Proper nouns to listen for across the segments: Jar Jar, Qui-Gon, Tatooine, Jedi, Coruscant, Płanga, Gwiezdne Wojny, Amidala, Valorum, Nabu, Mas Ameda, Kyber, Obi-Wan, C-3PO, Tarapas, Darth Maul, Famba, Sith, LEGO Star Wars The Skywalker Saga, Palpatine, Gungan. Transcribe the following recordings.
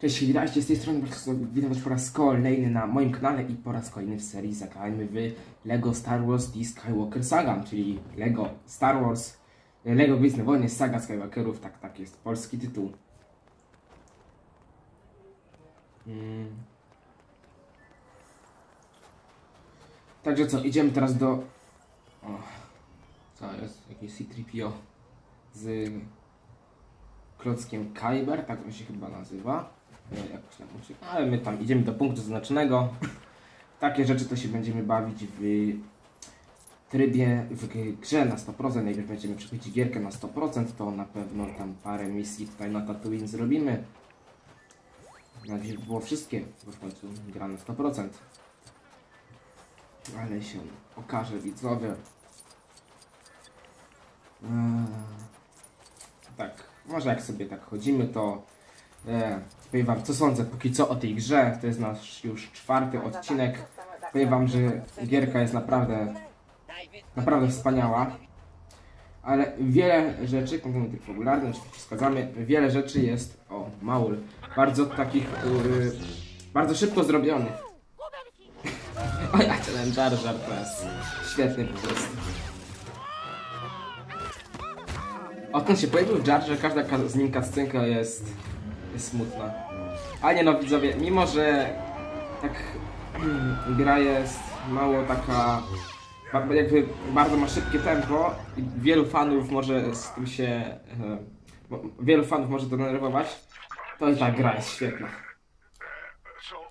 Cześć, witajcie z tej strony, witam was po raz kolejny na moim kanale i po raz kolejny w serii zagrajmy w LEGO Star Wars The Skywalker Saga, czyli LEGO Star Wars, LEGO Gwiezdne Wojny, Saga Skywalkerów, tak jest polski tytuł. Także co, idziemy teraz do... co jest? Jakiś C-3PO z klockiem Kyber, tak on się chyba nazywa. Jakoś tam uczy. Ale my tam idziemy do punktu zaznaczonego. Takie rzeczy to się będziemy bawić w trybie, w grze na 100%. Najpierw będziemy przechodzić gierkę na 100%, to na pewno tam parę misji tutaj na Tatooine zrobimy. Na dziś było wszystkie, bo w końcu gra na 100%. Ale się okaże, widzowie. Tak, może jak sobie tak chodzimy, to powiem wam, co sądzę póki co o tej grze. To jest nasz już 4. odcinek. Powiem wam, że gierka jest naprawdę wspaniała. Ale wiele rzeczy, konkretnie tych popularnych, oczywiście wskazamy, wiele rzeczy jest, Maul, bardzo takich, bardzo szybko zrobionych. O ja, ten Jar Jar to jest świetny po prostu. Odkąd się pojawił Jar Jar, każda z nim cutscenka jest smutna. A nie no, widzowie, mimo że tak gra jest mało taka, jakby bardzo ma szybkie tempo i wielu fanów może z tym się, wielu fanów może to denerwować, to i ta gra jest świetna. Co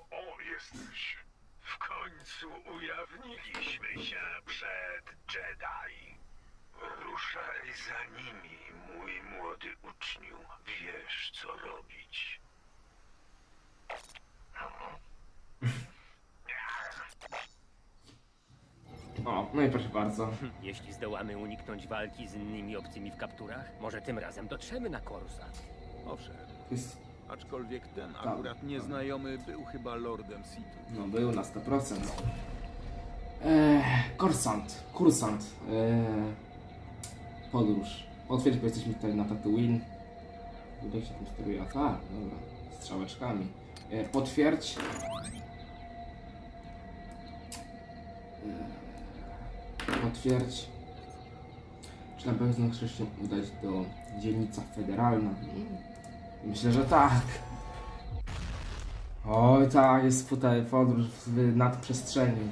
jesteś? W końcu ujawniliśmy się przed Jedi. Ruszaj za nimi, mój młody uczniu. Wiesz, co robić. No i proszę bardzo. Jeśli zdołamy uniknąć walki z innymi obcymi w kapturach, może tym razem dotrzemy na Coruscant. Owszem. Aczkolwiek ten akurat nieznajomy był chyba lordem Sithu. No był na 100%. Coruscant. Podróż. Otwierć, bo jesteśmy tutaj na Tatooine. Tutaj się tam steruje. A tak, dobra. Strzałeczkami. Potwierdź. Potwierdź. Czy na pewno chcesz się udać do dzielnica federalna? Myślę, że tak. Oj tak, jest tutaj podróż w nadprzestrzeni.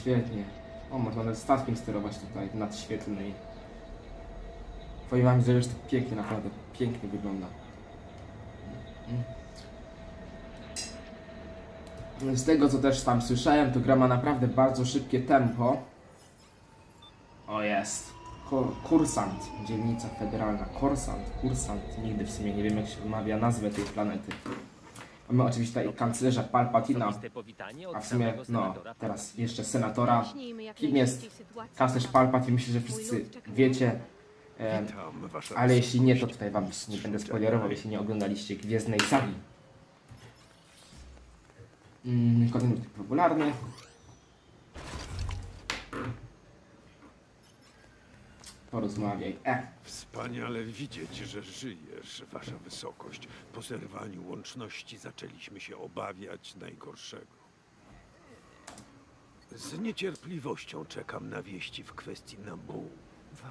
Świetnie. Można nawet statkiem sterować tutaj w nadświetlnej. Powiem wam, że to pięknie, naprawdę pięknie wygląda. Z tego, co też tam słyszałem, to gra ma naprawdę bardzo szybkie tempo. Jest. Coruscant, dzielnica federalna. Coruscant. Nigdy w sumie nie wiem, jak się wymawia nazwę tej planety. Mamy oczywiście tutaj kanclerza Palpatina, a w sumie, teraz jeszcze senatora. Kim jest kanclerz Palpatine? Myślę, że wszyscy wiecie. Ale jeśli nie, to tutaj wam nie będę spoilerował, jeśli nie oglądaliście Gwiezdnej Sagi. Kolejny typ popularny. Porozmawiaj. Wspaniale widzieć, że żyjesz, wasza wysokość. Po zerwaniu łączności zaczęliśmy się obawiać najgorszego. Z niecierpliwością czekam na wieści w kwestii Nabu.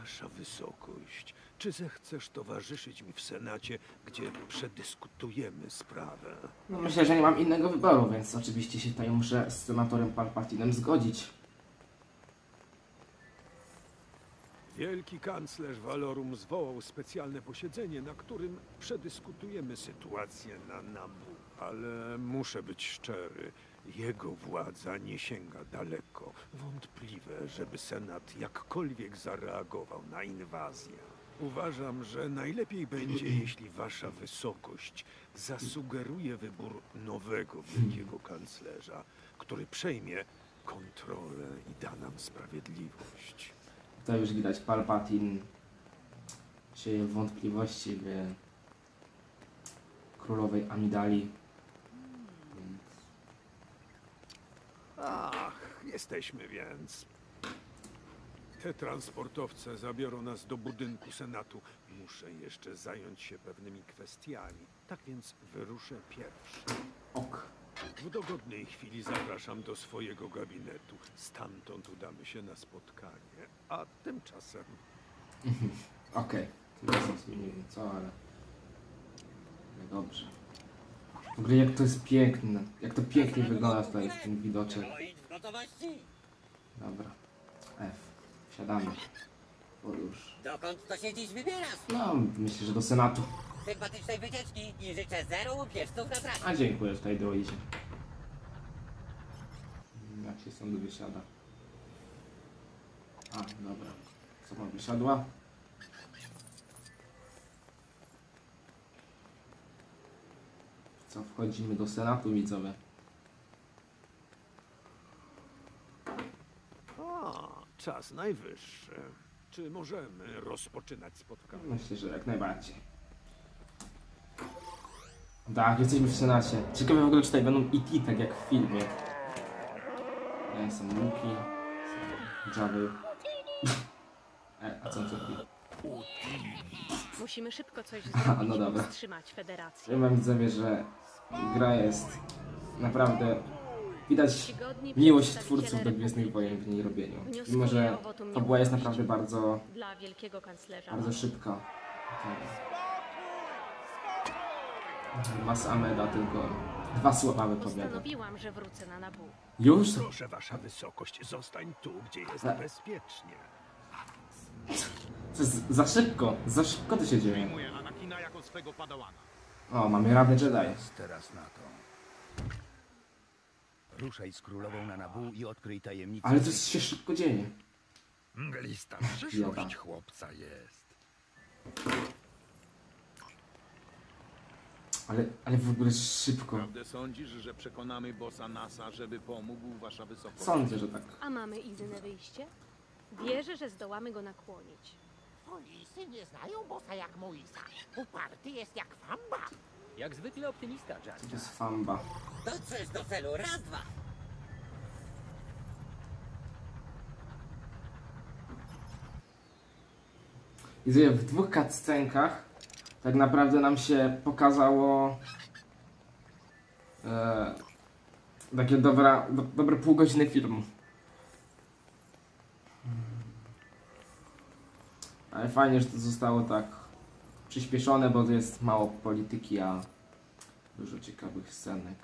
Wasza wysokość, czy zechcesz towarzyszyć mi w Senacie, gdzie przedyskutujemy sprawę? No myślę, że nie mam innego wyboru, więc oczywiście się tutaj muszę z senatorem Palpatinem zgodzić. Wielki kanclerz Valorum zwołał specjalne posiedzenie, na którym przedyskutujemy sytuację na Nabu. Ale muszę być szczery, jego władza nie sięga daleko. Wątpliwe, żeby Senat jakkolwiek zareagował na inwazję. Uważam, że najlepiej będzie, jeśli wasza wysokość zasugeruje wybór nowego wielkiego kanclerza, który przejmie kontrolę i da nam sprawiedliwość. To już widać, Palpatine sieje wątpliwości w królowej Amidali. Ach, jesteśmy więc. Te transportowce zabiorą nas do budynku Senatu. muszę jeszcze zająć się pewnymi kwestiami, tak więc wyruszę pierwszy. Ok. W dogodnej chwili zapraszam do swojego gabinetu. Stamtąd udamy się na spotkanie, a tymczasem... Okej, tymczasem sobie nie wiem co, ale... No dobrze. W ogóle jak to jest piękne, jak to pięknie wygląda tutaj ten widoczek. Dobra, F, wsiadamy. O już. Dokąd to się dziś wybierasz? No, myślę, że do Senatu. Sympatycznej wycieczki i życzę 0 łupieżców na trasie. A dziękuję, tutaj droidzie. Jak się stąd wysiada? A, dobra. Co ma wysiadła? Co, wchodzimy do Senatu, widzowie. O, czas najwyższy. Czy możemy rozpoczynać spotkanie? Myślę, że jak najbardziej. Tak, jesteśmy w Senacie. Ciekawe w ogóle, czy tutaj będą IT, tak jak w filmie. Są łuki, są dżawy. A co on zrobił? Musimy szybko coś zrobić, no dobra. Wstrzymać federację. Ja mam widzowie, że gra jest naprawdę... Widać miłość twórców do Gwiezdnych Wojen w niej robieniu. Mimo, że fabuła jest naprawdę bardzo, bardzo szybka. Mas Ameda tylko 2 słowa wypowiada. Postanowiłam, że wrócę na Nabu. Już? Proszę wasza wysokość, zostań tu, gdzie jest bezpiecznie. To jest za szybko to się dzieje. O, mamy radę Jedi. Teraz na to. Ruszaj z królową na Nabu i odkryj tajemnicę. Ale to się szybko dzieje. Mglista przyszłość chłopca jest. Ale w ogóle szybko. Prawdę sądzisz, że przekonamy bossa NASA, żeby pomógł wasza wysokość? Sądzę, że tak. A mamy inne wyjście? Wierzę, że zdołamy go nakłonić. Polisy nie znają bossa jak Moisa. Uparty jest jak Famba. Jak zwykle optymista, Jar Jar. To jest Famba. Dotrzesz do celu, raz, dwa. I w 2 cutscenkach tak naprawdę nam się pokazało takie dobre pół godziny filmu. Ale fajnie, że to zostało tak przyspieszone, bo to jest mało polityki, a dużo ciekawych scenek.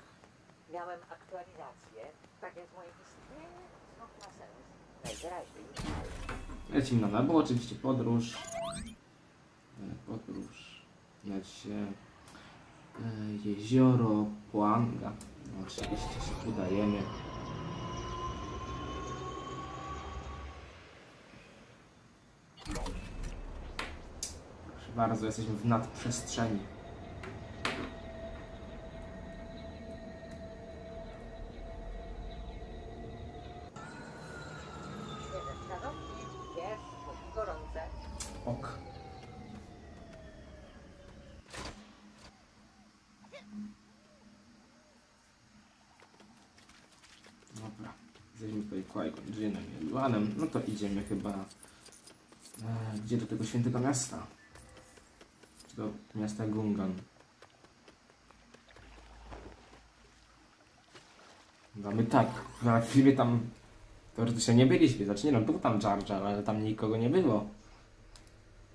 Miałem aktualizację, tak jak moje istnienie znów ma sens. Najwyraźniej. Lecimy na Nabu, oczywiście podróż. Podróż. Jezioro Płanga. Oczywiście się udajemy. Bardzo jesteśmy w nadprzestrzeni. Ok. Dobra, jesteśmy tutaj Qui-Gon, Jinem i Obi-Wanem. No to idziemy chyba gdzie do tego świętego miasta. Do miasta Gungan. No my tak, na filmie tam teoretycznie nie byliśmy, znaczy nie, no był tam Jar Jar, ale tam nikogo nie było.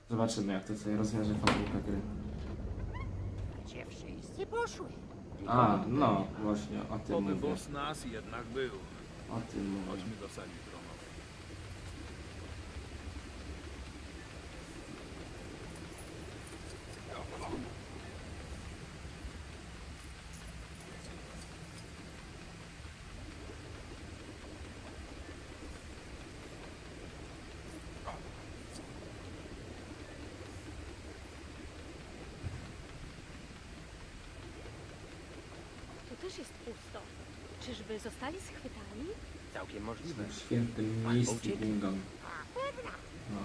Zobaczymy jak to sobie rozwiąże fabułka gry. Gdzie wszyscy poszły? A, no właśnie, o tym mówię. Oby boss nas jednak był. O tym mówię. Chodźmy do sali. Czyżby zostali schwytani? Całkiem możliwe. W świętym miejscu Gungan. No.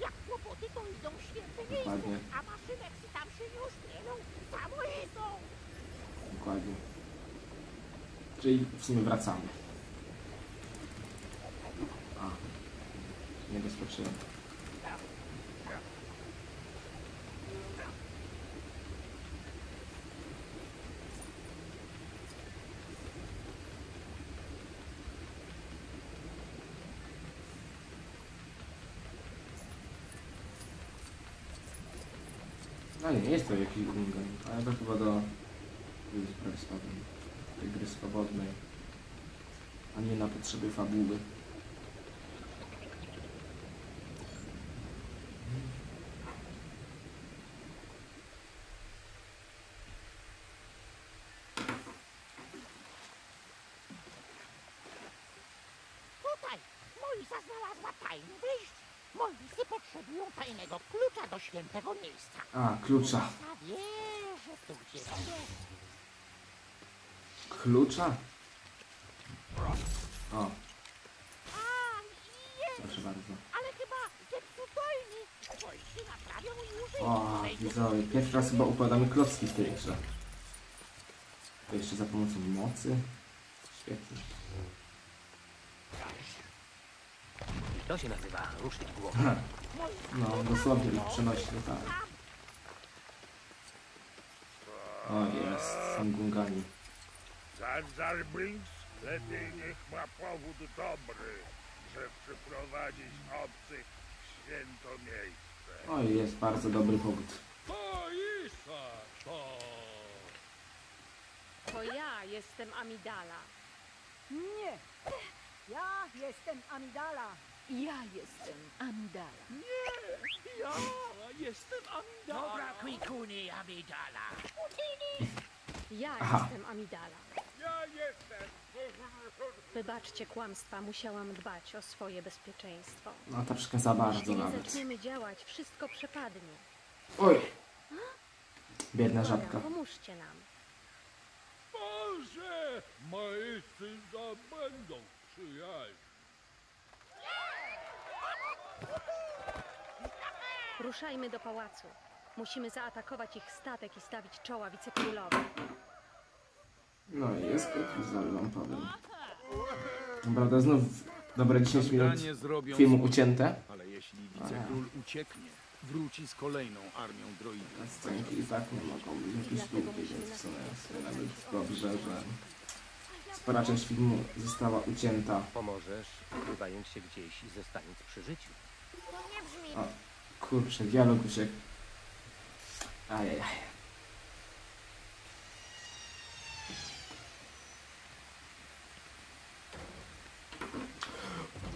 Jak kłopoty to idą w świętym miejscu, a maszynek tam się już mielą, tam idą. Dokładnie. Czyli w sumie wracamy. A. Nie doskoczyłem. No nie, jest to jakiś Gungan, ale to chyba do gry swobodnej, a nie na potrzeby fabuły. Świętego miejsca. A, klucza. Klucza? O. Proszę bardzo. Ale chyba o, widzowie, pierwszy raz chyba układamy klocki w tej grze. To jeszcze za pomocą mocy. Świetnie. To się nazywa rusznik głowy. No, dosłownie i przenośnie, tak. O, jest, są Gungani. Jar Jar Binks, lepiej niech ma powód dobry, że przyprowadzić obcych w święto miejsce. O, jest bardzo dobry powód. To ja jestem Amidala. Nie, ja jestem Amidala. Ja jestem Amidala. Nie, ja jestem Amidala. Dobra, Qui-Gonie, Amidala. Ja jestem Amidala. Ja jestem. Wybaczcie kłamstwa, musiałam dbać o swoje bezpieczeństwo. No troszkę za bardzo nawet. Jeśli nie zaczniemy działać, wszystko przepadnie. Oj! Biedna żabka. Pomóżcie nam. Boże, moi synowie będą przyjaźni. Ruszajmy do pałacu. Musimy zaatakować ich statek i stawić czoła wicekrólowi. No i jest zaląpałem. Prawda, znów dobre 10 minut filmu ucięte. Ale jeśli wicekról ucieknie, wróci z kolejną armią droidów. Scenki i tak nie mogą być jakieś długie, więc w sumie nawet dobrze, że spora część filmu została ucięta. Pomożesz, ukrywając się gdzieś i zostając przy życiu. To nie brzmi. O, kurczę, dialog uciekł. Ajajaj.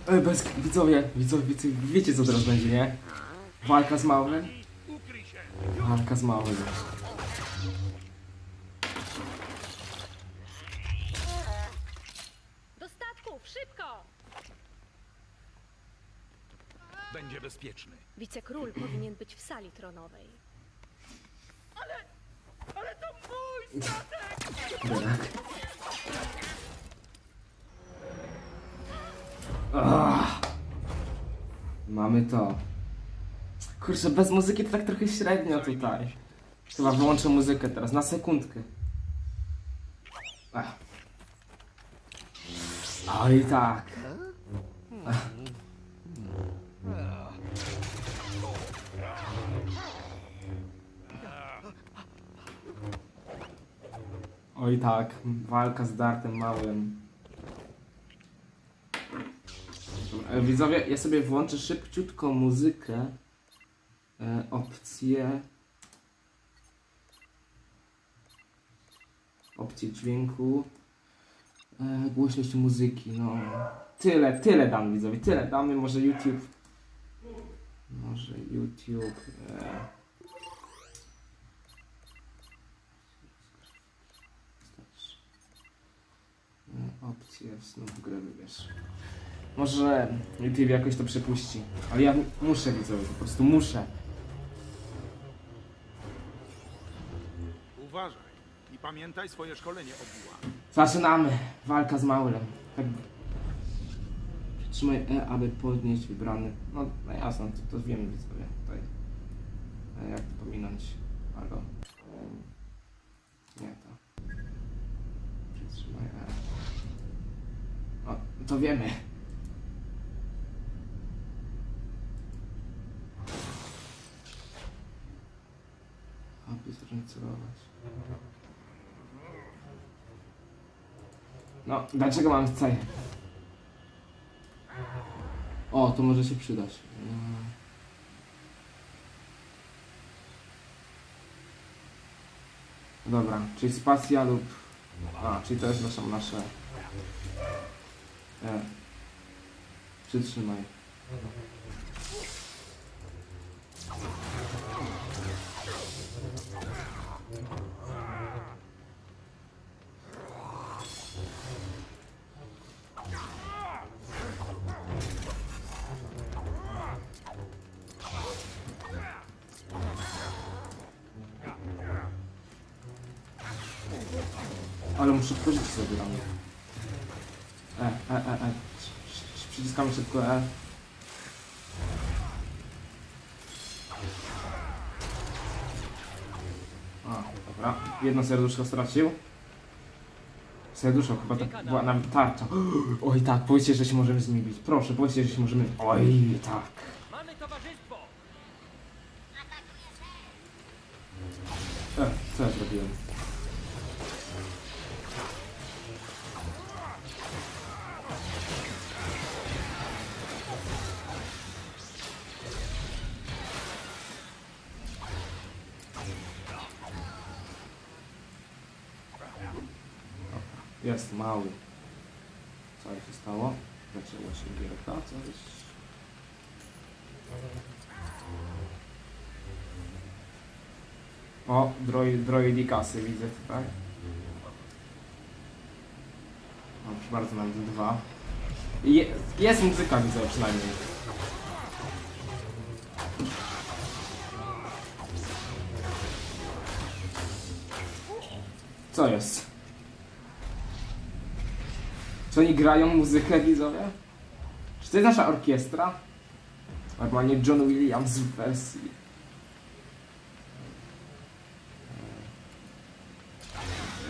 Ej, bez... Widzowie, wiecie co teraz będzie, nie? Walka z małym? Walka z małym. Będzie bezpieczny. Wicekról powinien być w sali tronowej. Ale to mój statek! Mamy to. Kurczę, bez muzyki to tak trochę średnio tutaj. Chyba wyłączę muzykę teraz, na sekundkę. Oj tak. Oj tak, walka z Darthem Maulem. Widzowie, ja sobie włączę szybciutko muzykę. Opcje dźwięku. Głośność muzyki, no. Tyle dam, widzowie, tyle damy. Może YouTube. Opcje znów grę wybierz. Może YouTube jakoś to przepuści. Ale ja muszę, widzowie, po prostu muszę. Uważaj i pamiętaj swoje szkolenie obuła. Zaczynamy! Walka z Maulem. Tak. Przytrzymaj E, aby podnieść wybrany. No jasno, to wiemy, widzowie. Tutaj. Ale jak to pominąć? Halo. Nie to. Przytrzymaj E. O, to wiemy. Aby zróżnicować. No, dlaczego mam caj? O, to może się przydać. Dobra, czyli spacja lub... A, czyli też są nasze... Przytrzymaj. Ale muszę szybko życie sobie dla mnie. Przyciskamy szybko E. A, dobra. Jedno serduszko stracił. Serduszko chyba tak była nawet tarcza. Oj tak, powiedzcie, że się możemy z nimi bić. Proszę, powiedzcie, że się możemy... Oj tak. Mamy towarzystwo! Co ja zrobiłem? Jest mały. Co się stało? Zaczęło się gierka, coś. O, droidi kasy widzę tutaj. Mam już bardzo nawet dwa. Jest muzyka, widzę przynajmniej. Co jest? Czy oni grają muzykę, widzowie? Czy to jest nasza orkiestra? Normalnie John Williams w wersji.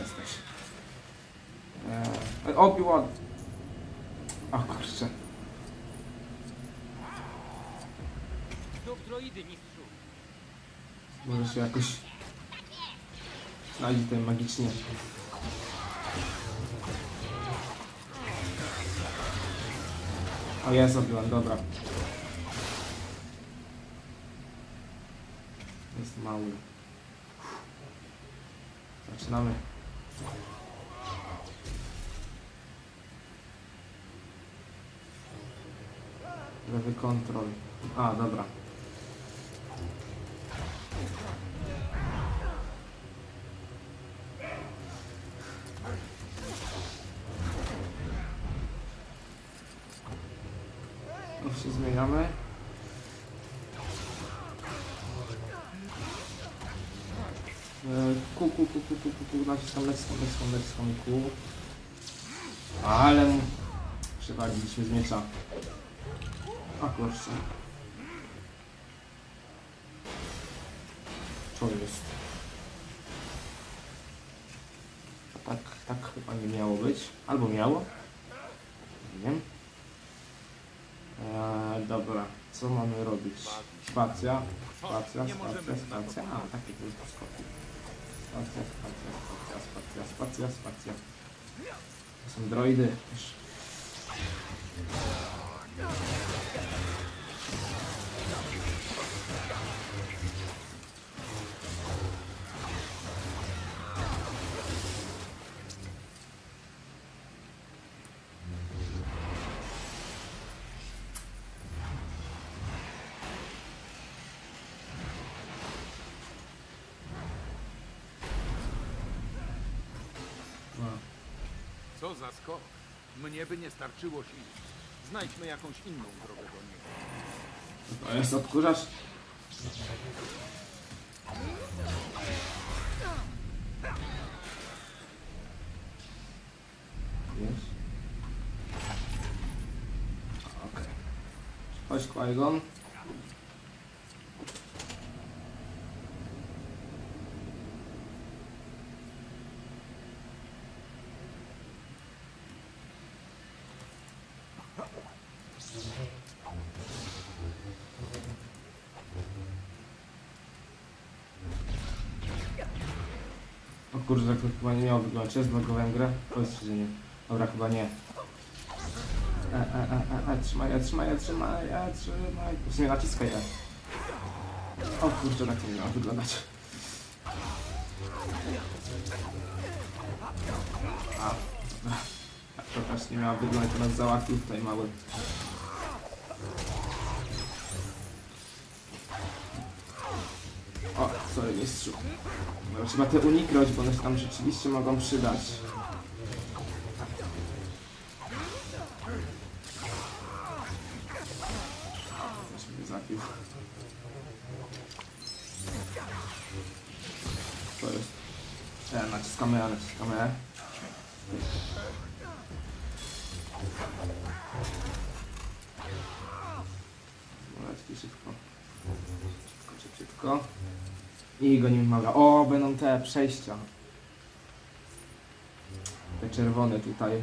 Jesteś. Obi-Wan. O kurczę. Może się jakoś... znajdzie tutaj magicznie. O, jest Obi-Wan, dobra. Jest mały. Zaczynamy. Lewy kontrol. A, dobra. Się zmieniamy. Ku, naciskam lekką ku. Ale przewagiliśmy z miecza. A kurczę. Co jest? Tak chyba nie miało być. Albo miało. Nie wiem. Dobra, co mamy robić? Spacja. A, takie to jest skoki. Spacja. To są droidy. Co za skok. Mnie by nie starczyło sił. Znajdźmy jakąś inną drogę do niego. To jest odkurzacz. Wiesz? Okej. Chodź, Qui-Gon. Kurczę, tak to chyba nie miało wyglądać. Ja zblokowałem grę? Powiedz, że nie. Dobra, chyba nie. Trzymaj. W sumie naciskaj. O kurczę, tak to nie miało wyglądać. A Tarapas nie miała wyglądać, teraz załatwił tutaj mały. O, sorry, mistrzu. No, trzeba te uniknąć, bo one się tam rzeczywiście mogą przydać. To jest. Naciskamy. Szybko. I go nie wymaga. O, będą te przejścia. Te czerwone tutaj.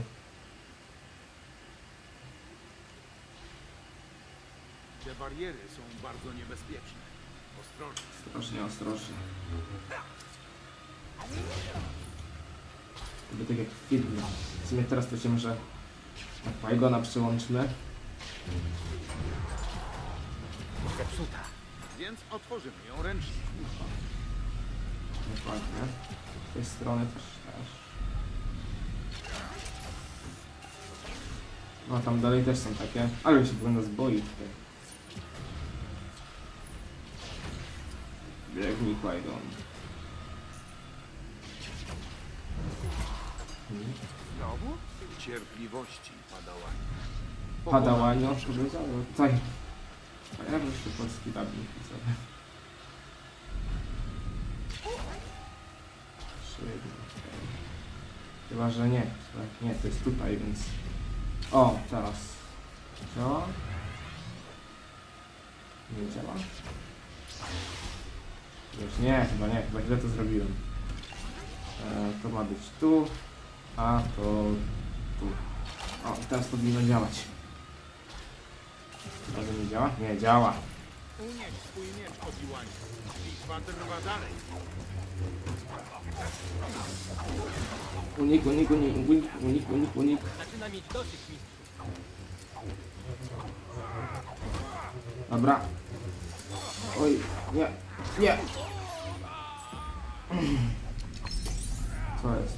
Te bariery są bardzo niebezpieczne. Ostrożnie. To by tak jak w filmie. W sumie teraz to się może na Qui-Gona przyłączmy. Zepsuta. Więc otworzymy ją ręcznie. Dokładnie. Z tej strony też. No tam dalej też są takie. Ale się powinno zboić tutaj. Biegnij, Qui-Gon. Znowu? Cierpliwości, Padałań. Tutaj. A ja wreszcie polski dawnik widzę. Chyba, że nie. Nie, to jest tutaj, więc... O, teraz. Co? Nie działa. Już nie, chyba nie, chyba źle to zrobiłem. To ma być tu, a to tu. O, teraz to powinno działać. Może nie działa? Nie, działa. Unieś swój miecz, Obi-Wanie. Bitwa trwa dalej. Unik. Zaczynam mieć dosyć, mistrzu. Dobra. Oj, nie. Nie! Co jest?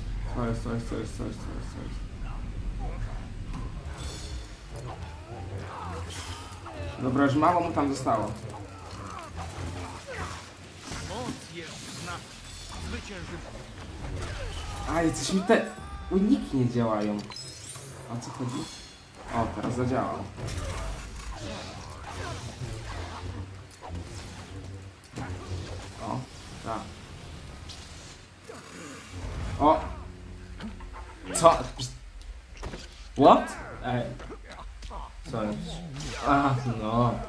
Dobra, już mało mu tam zostało. Moc jest znak zwyciężywa. Ale coś mi te uniki nie działają. A co chodzi? O, teraz zadziałało. Tak. O! Co? What? Ej. Co jest? A, no.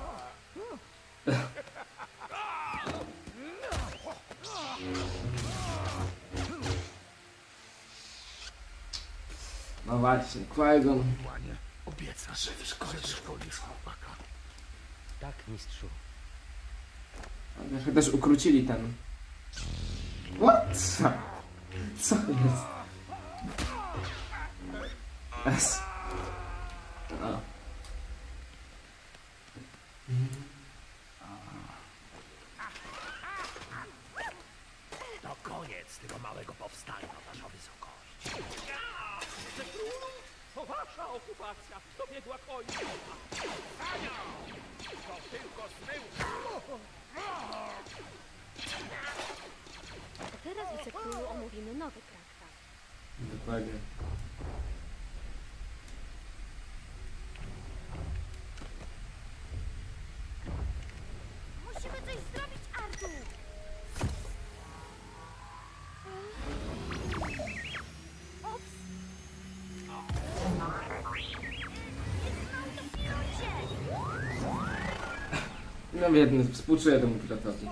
No właśnie, Qui-Gon. Obiecasz, że wyszkolisz chłopaka. Tak, mistrzu. Też ukrócili ten... What? Co jest? To koniec tego małego powstania, wasza wysokość. Że królów to wasza okupacja dobiegła końca. To tylko zmyłka. A teraz wysokół omówimy nowy traktat. Dokładnie. Musimy coś zrobić, Artur! Ops! No biedny, współczuję temu piratowi.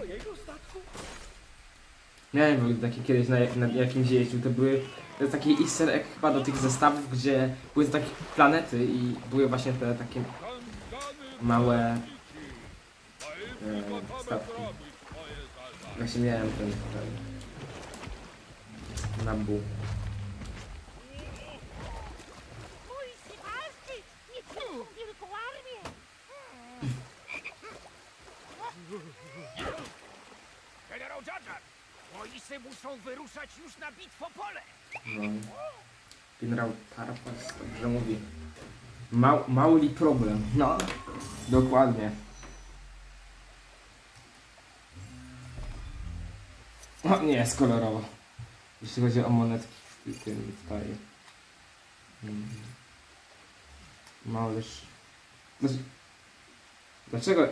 Nie wiem, bo taki kiedyś na jakimś jeździł, to były taki easter egg chyba do tych zestawów, gdzie były takie planety i były właśnie te takie małe statki. Właśnie miałem ten tutaj Nabu. Generał Jar Jar! Wojsy muszą wyruszać już na bitwopole. No. Generał Tarapas dobrze mówi. Mały problem. No, dokładnie. O nie, jest kolorowo. Jeśli chodzi o monetki w tym tutaj. Małyż. Dlaczego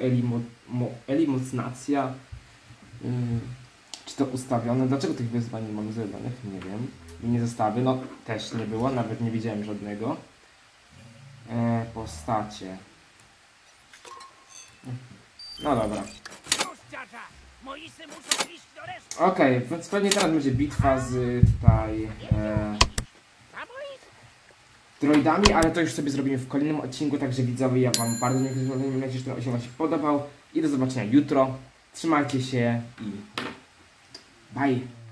eliminacja? Czy to ustawione? Dlaczego tych wyzwań nie mam zrobionych? Nie wiem. Nie zestawy, no też nie było, nawet nie widziałem żadnego. Postacie. No dobra. Okej, więc pewnie teraz będzie bitwa z tutaj droidami, ale to już sobie zrobimy w kolejnym odcinku, także widzowie, ja wam bardzo dziękuję, mam nadzieję, że ten odcinek wam się podobał i do zobaczenia jutro. Trzymajcie się i bye!